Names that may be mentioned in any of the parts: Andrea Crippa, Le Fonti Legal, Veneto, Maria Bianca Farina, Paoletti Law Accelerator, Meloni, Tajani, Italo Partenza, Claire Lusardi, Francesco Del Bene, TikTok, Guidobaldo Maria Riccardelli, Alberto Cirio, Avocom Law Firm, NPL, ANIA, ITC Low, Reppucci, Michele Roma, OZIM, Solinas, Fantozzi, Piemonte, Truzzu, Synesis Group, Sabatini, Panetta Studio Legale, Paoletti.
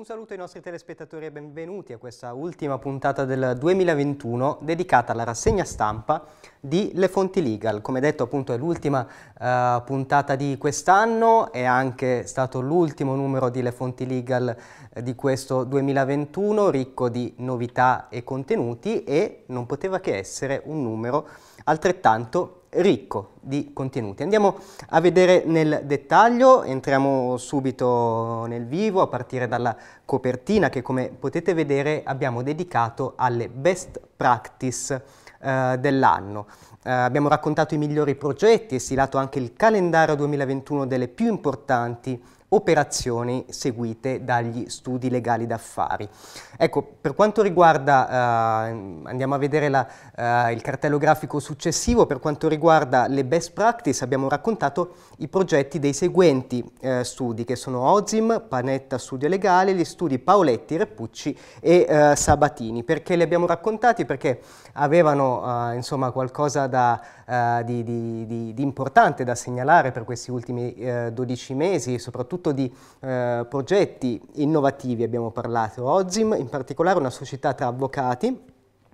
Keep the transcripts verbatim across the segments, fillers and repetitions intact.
Un saluto ai nostri telespettatori e benvenuti a questa ultima puntata del duemilaventuno dedicata alla rassegna stampa di Le Fonti Legal. Come detto, appunto, è l'ultima uh, puntata di quest'anno, è anche stato l'ultimo numero di Le Fonti Legal eh, di questo duemilaventuno, ricco di novità e contenuti, e non poteva che essere un numero altrettanto ricco di contenuti. Andiamo a vedere nel dettaglio, entriamo subito nel vivo a partire dalla copertina che, come potete vedere, abbiamo dedicato alle best practice eh, dell'anno. Eh, abbiamo raccontato i migliori progetti e stilato anche il calendario duemilaventuno delle più importanti operazioni seguite dagli studi legali d'affari. Ecco, per quanto riguarda, eh, andiamo a vedere la, eh, il cartello grafico successivo, per quanto riguarda le best practice abbiamo raccontato i progetti dei seguenti eh, studi, che sono O Z I M, Panetta Studio Legale, gli studi Paoletti, Reppucci e eh, Sabatini. Perché li abbiamo raccontati? Perché avevano eh, insomma qualcosa da, eh, di, di, di, di importante da segnalare per questi ultimi eh, dodici mesi, soprattutto di eh, progetti innovativi. Abbiamo parlato O Z I M, in particolare una società tra avvocati,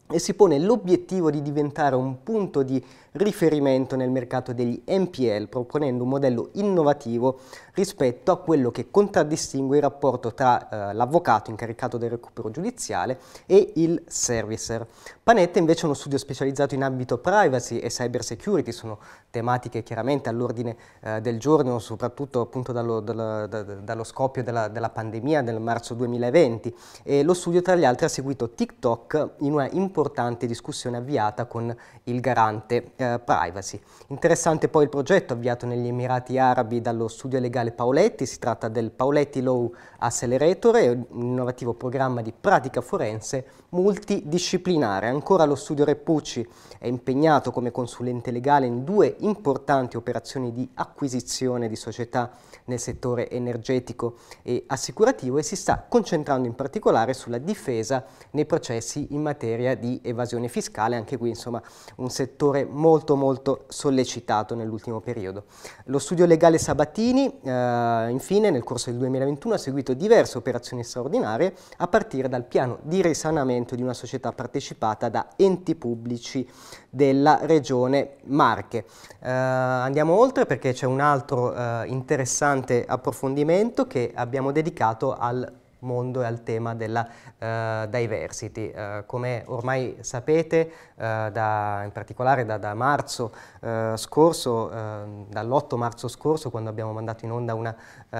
e si pone l'obiettivo di diventare un punto di riferimento nel mercato degli N P L, proponendo un modello innovativo rispetto a quello che contraddistingue il rapporto tra eh, l'avvocato incaricato del recupero giudiziale e il servicer. Panetta invece è uno studio specializzato in ambito privacy e cyber security, sono tematiche chiaramente all'ordine eh, del giorno, soprattutto appunto dallo, dallo, dallo scoppio della, della pandemia del marzo duemilaventi, e lo studio tra gli altri ha seguito TikTok in una importante discussione avviata con il garante eh, privacy. Interessante poi il progetto avviato negli Emirati Arabi dallo studio legale Paoletti, si tratta del Paoletti Law Accelerator, un innovativo programma di pratica forense multidisciplinare. Ancora lo studio Reppucci è impegnato come consulente legale in due importanti operazioni di acquisizione di società nel settore energetico e assicurativo, e si sta concentrando in particolare sulla difesa nei processi in materia di di evasione fiscale, anche qui insomma un settore molto molto sollecitato nell'ultimo periodo. Lo studio legale Sabatini eh, infine nel corso del duemilaventuno ha seguito diverse operazioni straordinarie, a partire dal piano di risanamento di una società partecipata da enti pubblici della regione Marche. Eh, andiamo oltre, perché c'è un altro eh, interessante approfondimento che abbiamo dedicato al mondo e al tema della uh, diversity. Uh, come ormai sapete, uh, da, in particolare da, da marzo uh, scorso, uh, dall'otto marzo scorso, quando abbiamo mandato in onda una, uh,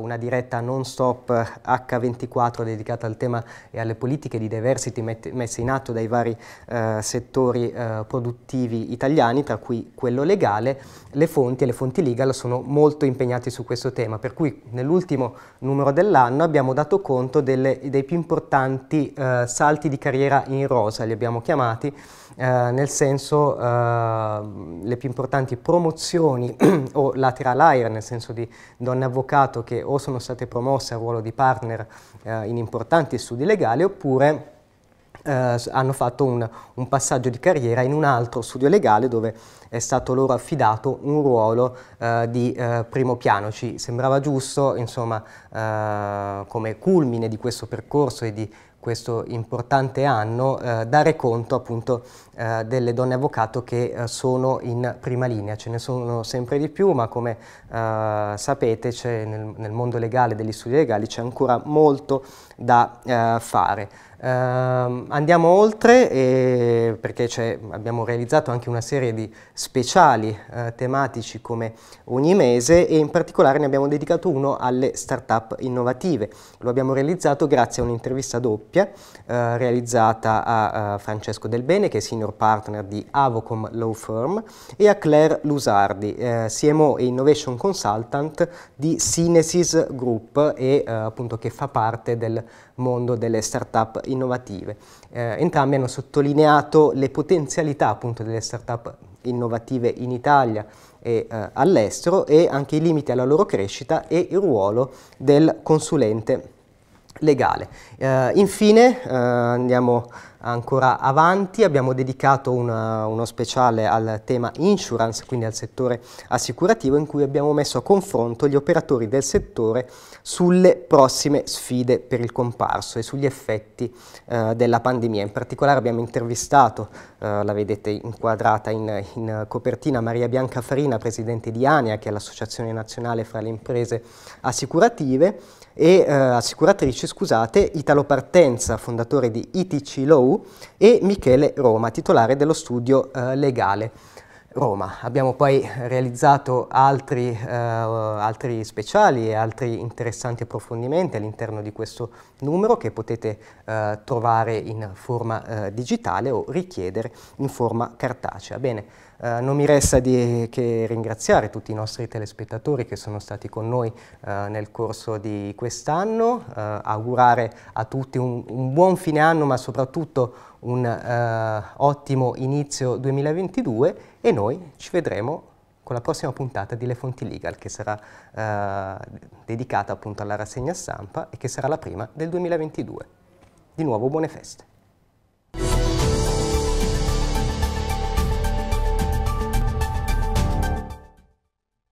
una diretta non stop acca ventiquattro dedicata al tema e alle politiche di diversity mette, messe in atto dai vari uh, settori uh, produttivi italiani, tra cui quello legale, Le Fonti e Le Fonti Legal sono molto impegnati su questo tema, per cui nell'ultimo numero dell'anno abbiamo dato conto delle, dei più importanti eh, salti di carriera in rosa, li abbiamo chiamati, eh, nel senso eh, le più importanti promozioni o lateral hire, nel senso di donne avvocato che o sono state promosse a ruolo di partner eh, in importanti studi legali, oppure eh, hanno fatto un, un passaggio di carriera in un altro studio legale dove è stato loro affidato un ruolo eh, di eh, primo piano. Ci sembrava giusto, insomma, eh, come culmine di questo percorso e di questo importante anno, eh, dare conto appunto eh, delle donne avvocato che eh, sono in prima linea. Ce ne sono sempre di più, ma come eh, sapete c'è nel, nel mondo legale, degli studi legali, c'è ancora molto da eh, fare. Eh, andiamo oltre, e perché abbiamo realizzato anche una serie di speciali eh, tematici come ogni mese, e in particolare ne abbiamo dedicato uno alle start-up innovative. Lo abbiamo realizzato grazie a un'intervista doppia eh, realizzata a, a Francesco Del Bene, che è senior partner di Avocom Law Firm, e a Claire Lusardi, eh, C M O e Innovation Consultant di Synesis Group, e eh, appunto che fa parte del mondo delle start-up innovative. Eh, entrambi hanno sottolineato le potenzialità appunto delle start-up innovative in Italia e eh, all'estero, e anche i limiti alla loro crescita e il ruolo del consulente legale. Eh, infine eh, andiamo ancora avanti. Abbiamo dedicato una, uno speciale al tema insurance, quindi al settore assicurativo, in cui abbiamo messo a confronto gli operatori del settore sulle prossime sfide per il comparto e sugli effetti eh, della pandemia. In particolare abbiamo intervistato, eh, la vedete inquadrata in, in copertina, Maria Bianca Farina, presidente di ANIA, che è l'Associazione Nazionale fra le Imprese Assicurative, e eh, assicuratrici, scusate, Italo Partenza, fondatore di I T C Low, e Michele Roma, titolare dello studio eh, legale Roma. Abbiamo poi realizzato altri, eh, altri speciali e altri interessanti approfondimenti all'interno di questo numero, che potete eh, trovare in forma eh, digitale o richiedere in forma cartacea. Bene, eh, non mi resta di, che ringraziare tutti i nostri telespettatori che sono stati con noi eh, nel corso di quest'anno, eh, augurare a tutti un, un buon fine anno, ma soprattutto un eh, ottimo inizio duemilaventidue, e noi ci vedremo con la prossima puntata di Le Fonti Legal, che sarà eh, dedicata appunto alla rassegna stampa e che sarà la prima del duemilaventidue. Di nuovo buone feste!